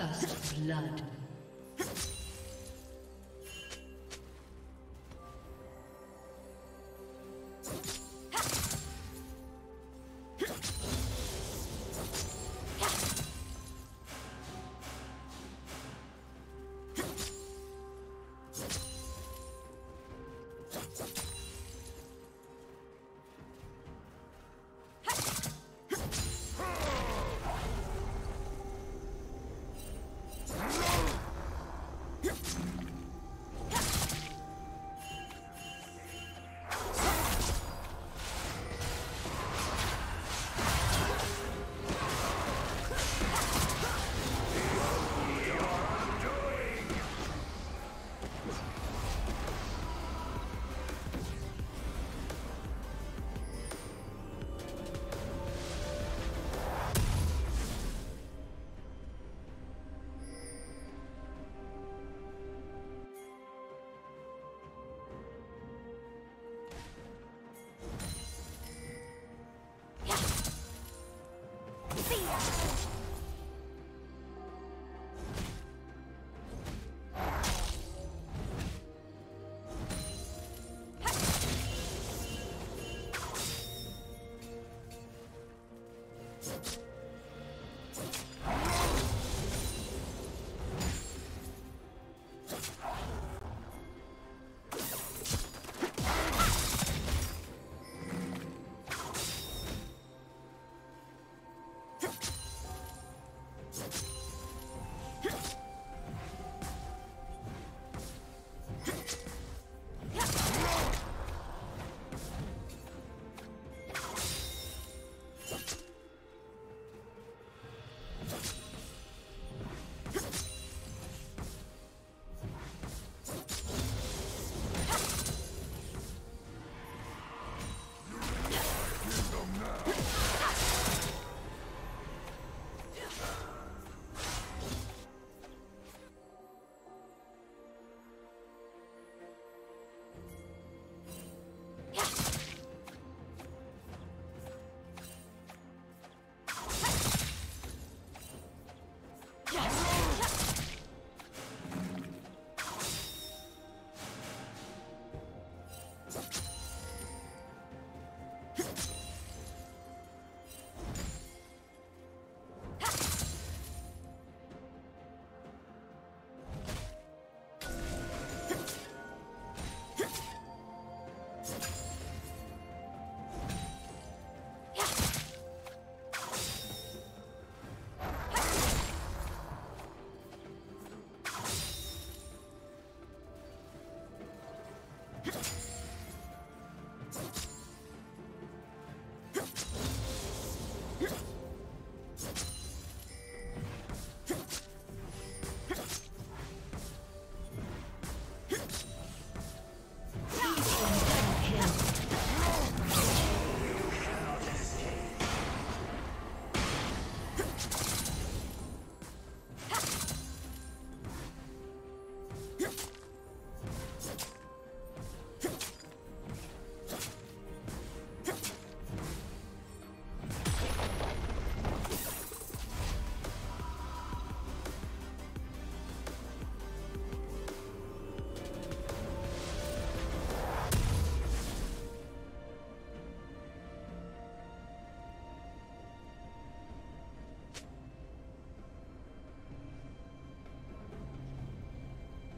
First blood.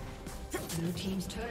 Blue team's turret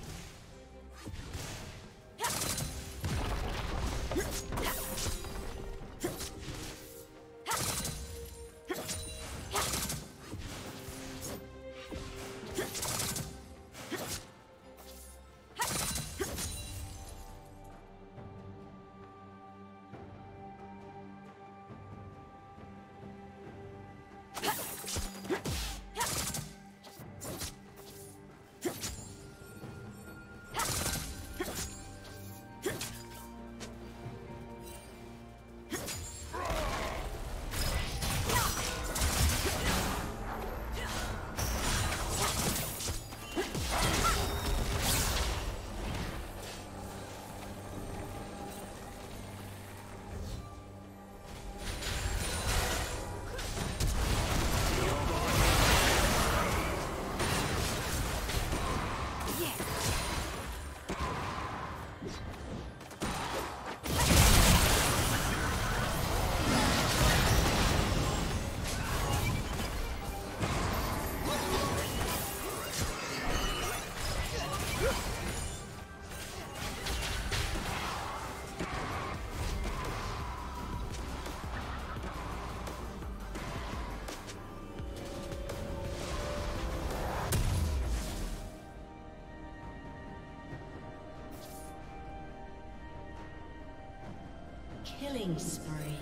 Killing spree.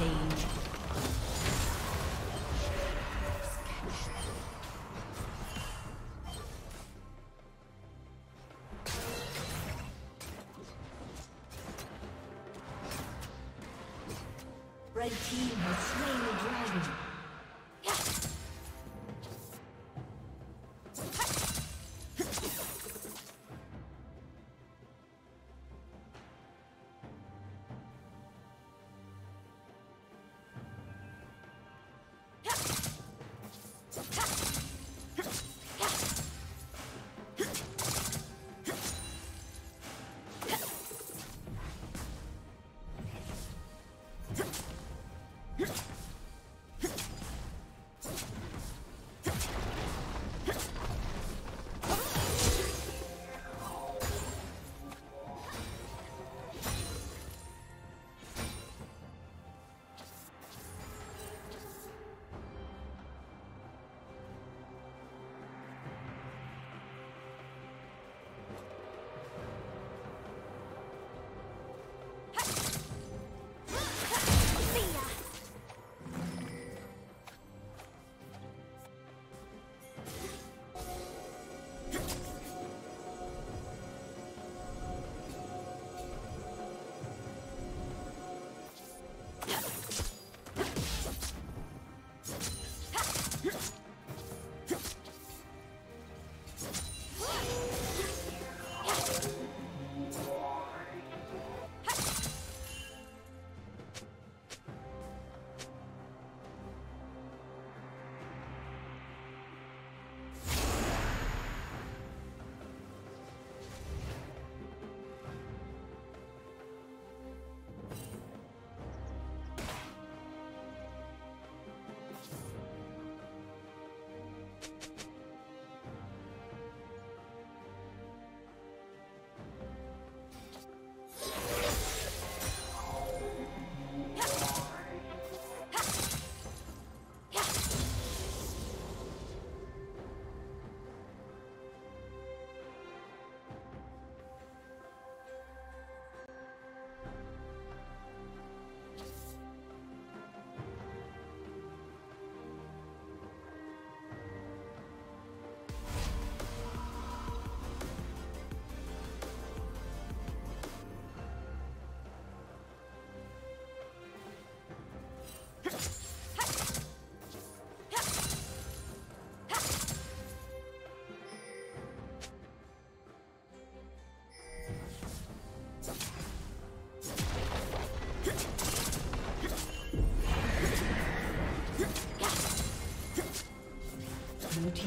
Rampage. Red team has slain the dragon.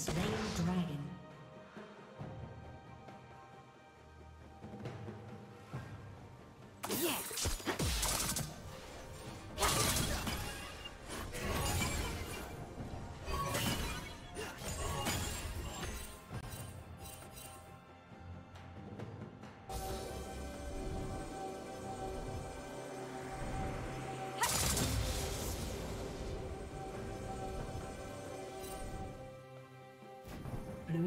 slain the dragon. Blue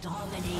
Dominating.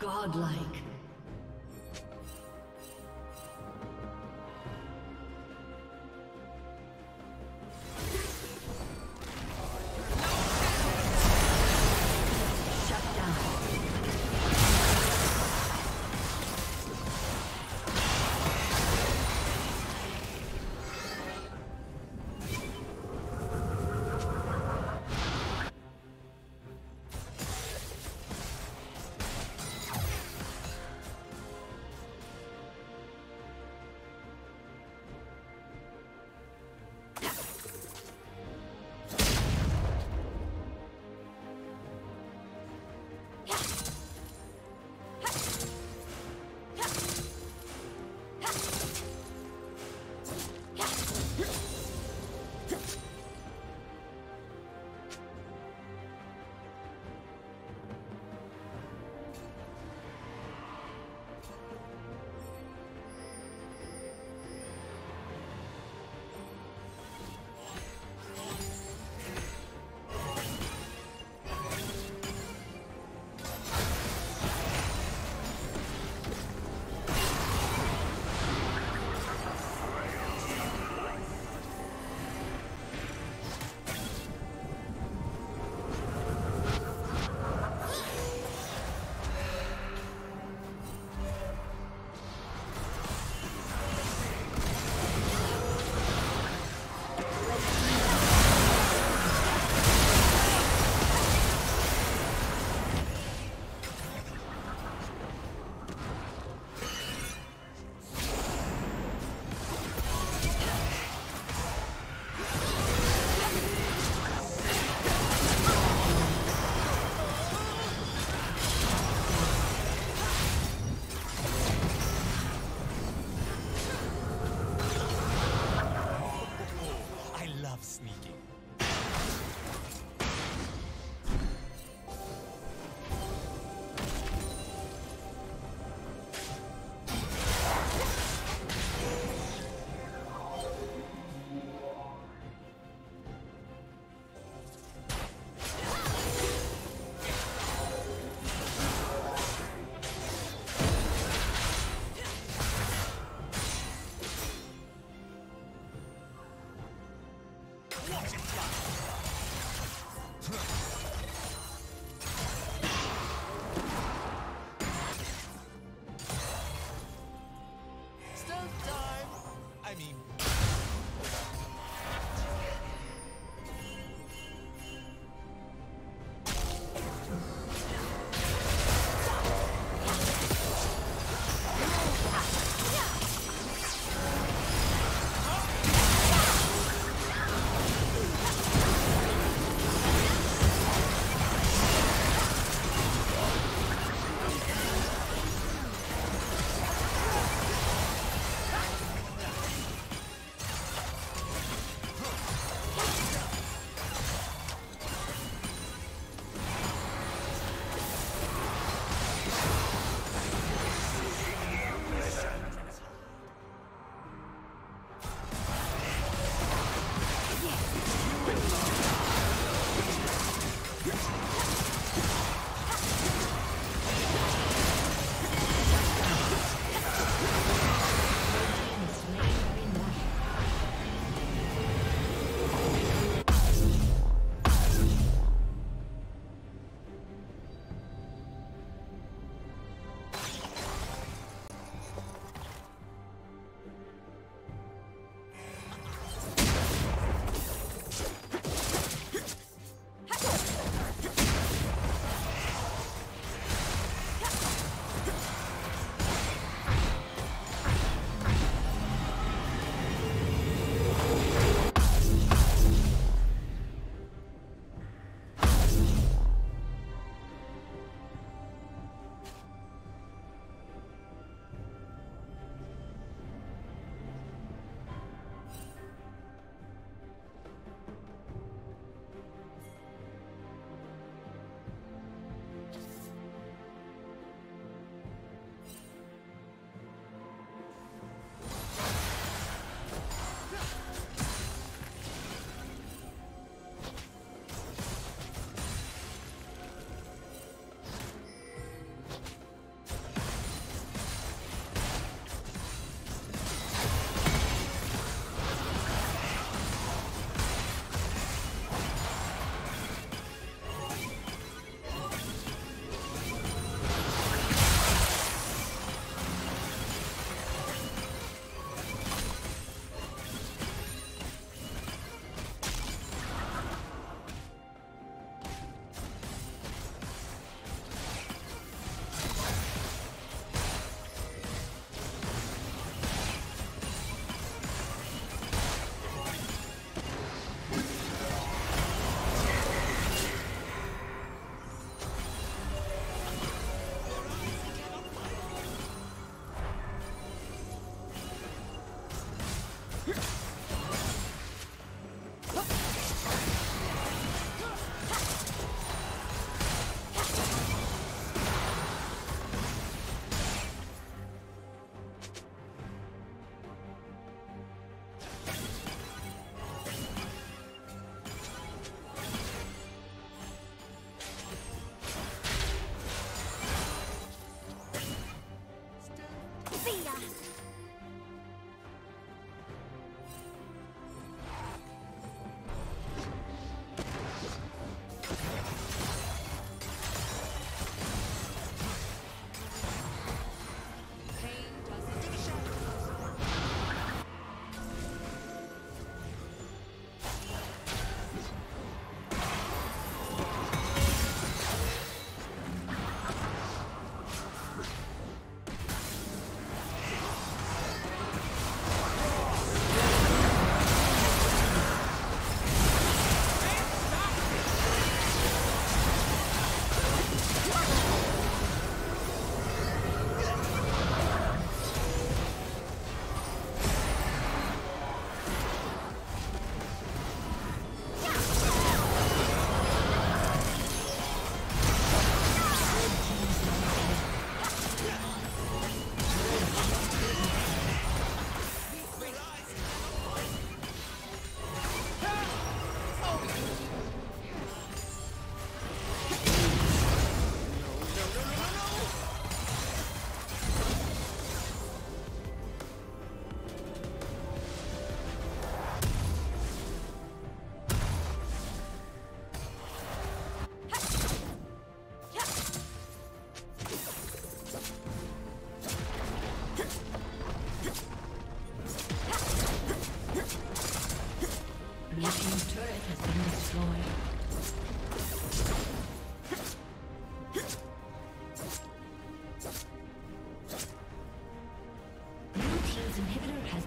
Godlike.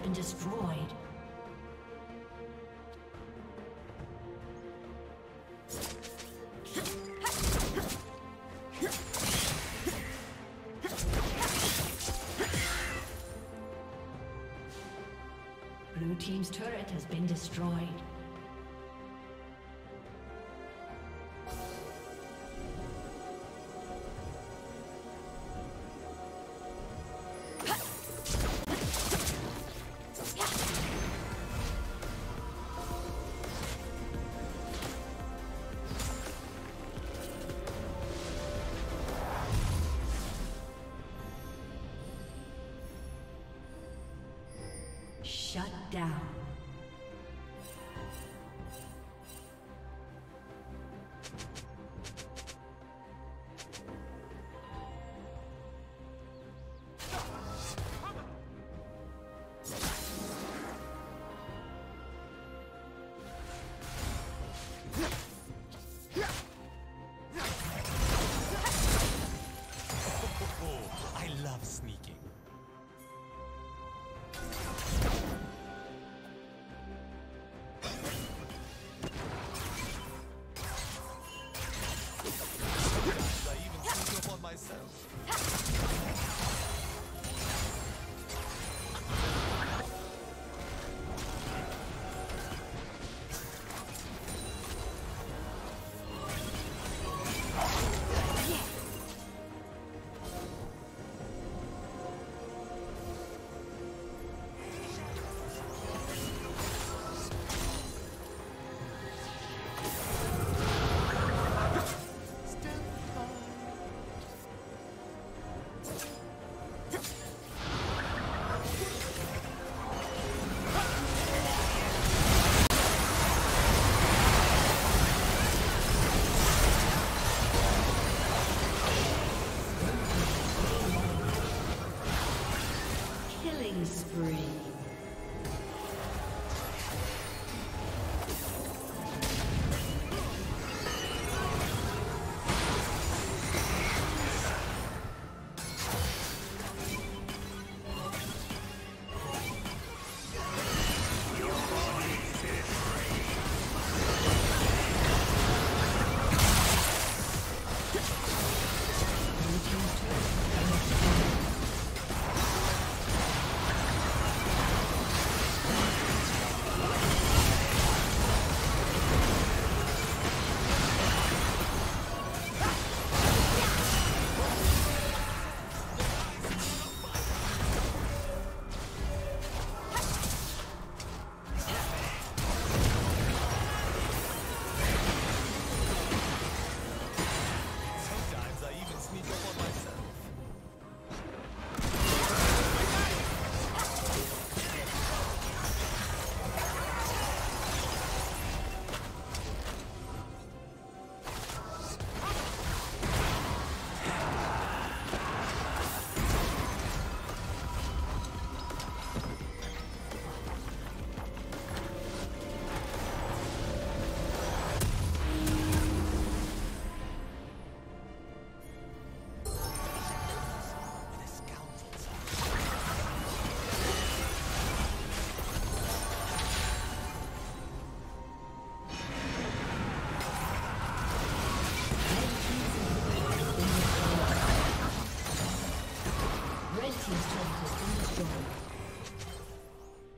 been destroyed. Blue team's turret has been destroyed. Shut down.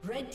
Red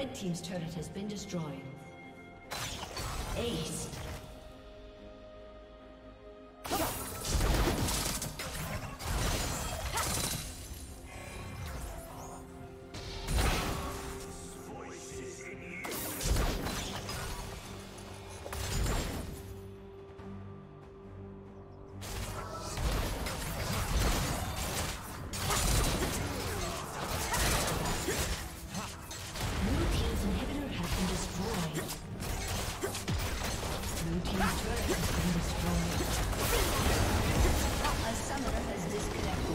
Red team's turret has been destroyed. Ace. A summoner has disconnected.